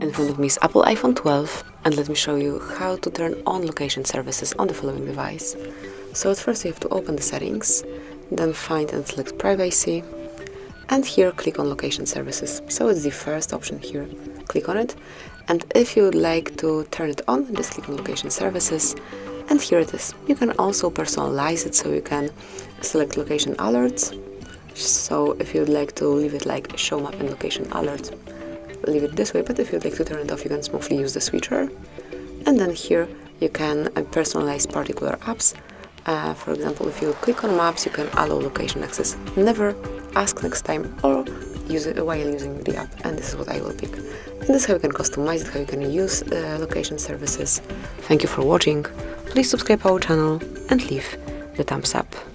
In front of me is Apple iPhone 12, and let me show you how to turn on location services on the following device. So at first you have to open the settings, then find and select privacy, and here click on location services. So it's the first option here. Click on it, and if you would like to turn it on, just click on location services, and here it is. You can also personalize it, so you can select location alerts. So if you'd like to leave it like show map and location alert, leave it this way, but if you'd like to turn it off, you can smoothly use the switcher. And then here you can personalize particular apps. For example, if you click on maps, you can allow location access never, ask next time, or use it while using the app, and this is what I will pick. And this is how you can customize it, how you can use location services. Thank you for watching. Please subscribe our channel and leave the thumbs up.